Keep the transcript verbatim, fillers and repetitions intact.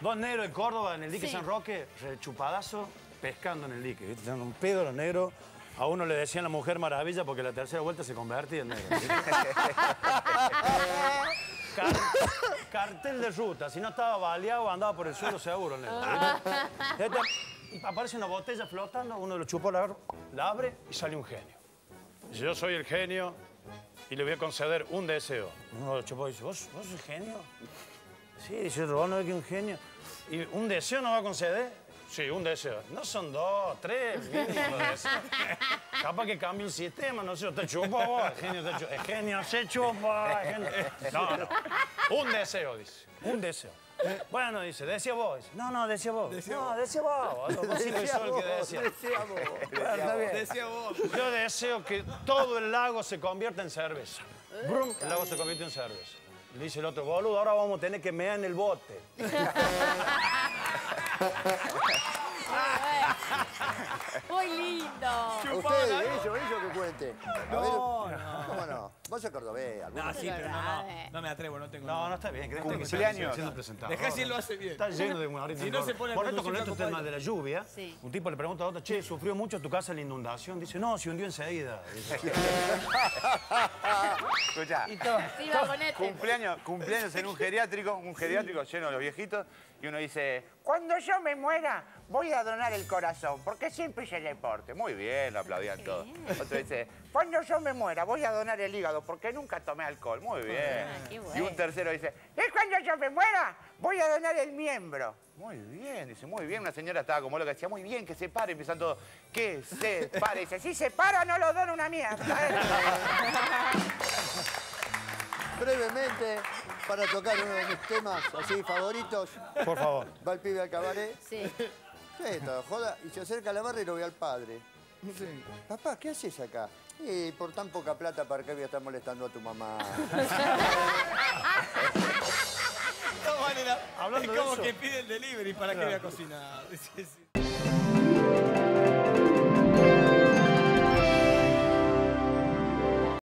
Dos negros en Córdoba, en el dique sí. San Roque, chupadazo, pescando en el dique. ¿Viste? Teniendo un pedo los negros. A uno le decían la Mujer Maravilla porque la tercera vuelta se convertía en negro. Car cartel de ruta. Si no estaba baleado, andaba por el suelo seguro el negro. Este, aparece una botella flotando, uno lo chupó, la, la abre y sale un genio. Yo soy el genio y le voy a conceder un deseo. Uno lo chupó y dice, ¿vos, vos sos genio? Sí, dice otro, vos no ves que un genio. ¿Y un deseo no va a conceder? Sí, un deseo. No son dos, tres, mínimo deseos. Capaz que cambie el sistema, no sé, te chupo vos, el genio te chupa. El genio se chupa, el genio... No, no. Un deseo, dice. Un deseo. Bueno, dice, decía vos. Dice, no, no, decía vos. Decía no, vos. Decía vos. No, decía vos. Decía vos. Decía vos. Decía vos. Yo deseo que todo el lago se convierta en cerveza. Brum, el lago se convierte en cerveza. Le dice el otro, boludo, ahora vamos a tener que mear en el bote. Muy lindo. Usted, ellos, ellos que cuente. No, no. ¿Cómo no? Vos sos cordobés. No, sí, pero no, no. No me atrevo, no tengo... No, no está bien. Cumpleaños. Dejá si él lo hace bien. Está lleno de... Si no se pone... Por esto, con estos temas de la lluvia, un tipo le pregunta a otro, che, ¿sufrió mucho tu casa la inundación? Dice, no, se hundió enseguida. Escuchá. Cumpleaños, cumpleaños en un geriátrico, un geriátrico lleno de los viejitos, y uno dice, cuando yo me muera, voy a donar el corazón, porque siempre hice el deporte. Muy bien, lo aplaudían todos. Otro dice, cuando yo me muera, voy a donar el hígado, porque nunca tomé alcohol. Muy bien. Ah, y un tercero dice, ¿es cuando yo me muera? Voy a donar el miembro. Muy bien, dice, muy bien. Una señora estaba como loca, decía, muy bien, que se pare. Empiezan todos, que se pare. Dice, si se para, no lo dono una mierda. Brevemente, para tocar uno de mis temas así favoritos. Por favor. Va el pibe al cabaret. Sí. ¿Qué es esto? Joda. Y se acerca a la barra y lo ve al padre. Sí. Papá, ¿qué haces acá? Y por tan poca plata, ¿para qué voy a estar molestando a tu mamá? No, vale, la... Hablando es como de eso, que pide el delivery para claro. Que voy a cocinar.